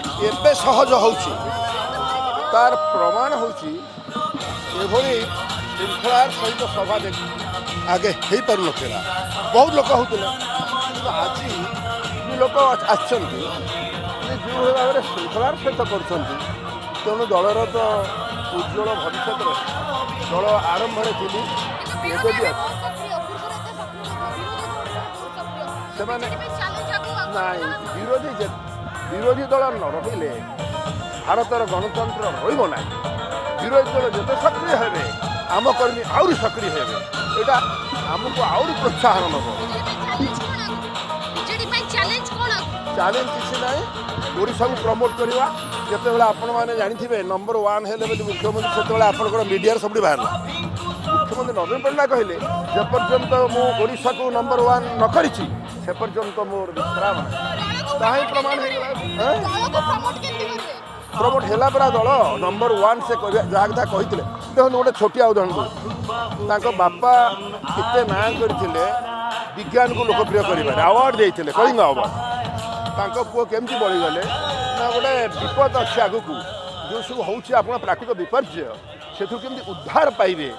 एते सहज होउछि तार प्रमाण होउछि एभरि श्रृंखलार सहित सभा आगे हो पार ना बहुत लोक होते आज लोक आछन्ति जो भाव में श्रृंखलार सहित करछन्ति तेणु दलर तो उज्जवल भविष्य दल आरंभ से विरोधी दल न रही भारतर गणतंत्र रहा विरोधी दल जिते सक्रिय हे आम कर्मी आहरी सक्रिय हे या आमको आहरी प्रोत्साहन चैलेंज किसी ना ओडिशा को प्रमोट करवा जो आपने जानी नंबर वन है मुख्यमंत्री से आपंकर मीडिया सब बाहर मुख्यमंत्री नवीन पट्टनायक कहले जपर्यंत मुड़शा को नंबर वन न करपर्यंत मोर विश्राम प्रमाण प्रमोट है दल नंबर वन से जहाँ क्या कही देखो गोटे छोटिया उदाहरण बापा कितने ना करते विज्ञान को लोकप्रिय कर आवार्ड देते कलिंग अवार्ड पुओ केमती बढ़ीगले ना गोटे विपद अच्छे आग को जो सब हो प्राकृतिक विपर्य से उद्धार पाइबे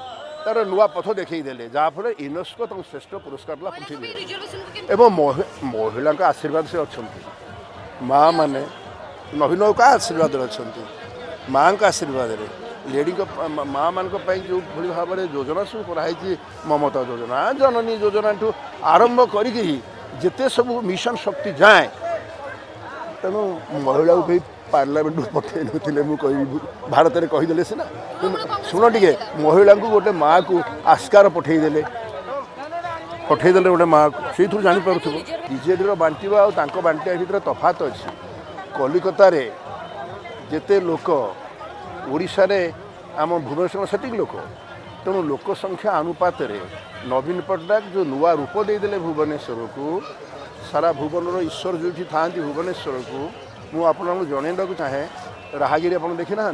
तार नुआ पथ देखले जहाँफल यूनेस्को तुम श्रेष्ठ पुरस्कार ला पृथ्वी एवं महिला आशीर्वाद से अच्छा माँ मैंने नवीन का आशीर्वाद अच्छा माँ का आशीर्वाद लेडी माँ मान जो भाव में योजना सब कराई ममता योजना जननी योजना ठूँ आरंभ करते सब मिशन शक्ति जाए तेणु महिला को पार्लियामेंट पठे नुँ भारत में कहीदेले सीना शुण टे महिला को गोटे माँ को आस्कार पठेदेले गोटे माँ को से जापर बीजेडी बांटा और बांटा भितर तफात अच्छी कलिकतार जिते लोक ओडिशारे आम भुवनेश्वर सेटिक लोक तेणु लोक संख्या अनुपात नवीन पट्टनायक जो नुआ रूप देदेले भुवनेश्वर को सारा भुवन ईश्वर जो था भुवनेश्वर को मु आपको जनवाक चाहे राहगिरी आप देखी ना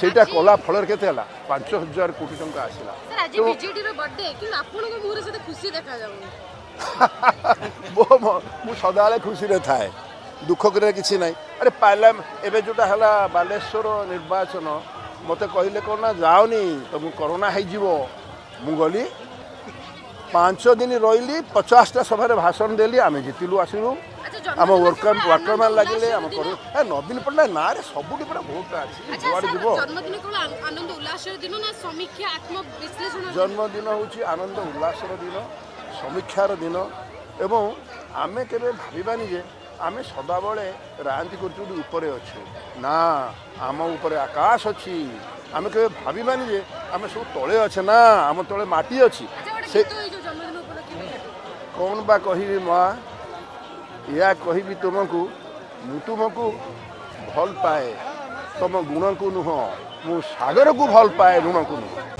से कला फल के 5,000 कोटी टंका आसला मु सदाबले खुशी थाए दुख कर किसी ना अरे पार्लियामेंट एवं जोटा है बालेश्वर निर्वाचन मत कहले कौन ना जाओनी तुम कोरोना हो गली 5 दिन रही 50टा सभा भाषण देली आम जीतिलु आसलु आम वर्करमैन लगे आम नवीन पट्टनायक ना सब बहुत जन्मदिन हूँ आनंद उल्लासर दिन समीक्षार दिन एवं आम के भावानी जे आम सदाबले रांती करूपर अच्छे ना आम उपर आकाश अच्छी आम के भावानी जे आम सब तले अच्छे ना आम तले माटी अच्छी से कौन बा कह माँ या कह तुमको मु तुमको भल पाए तुम गुण को नुह मु सागर को भल पाए ऋण को नुह।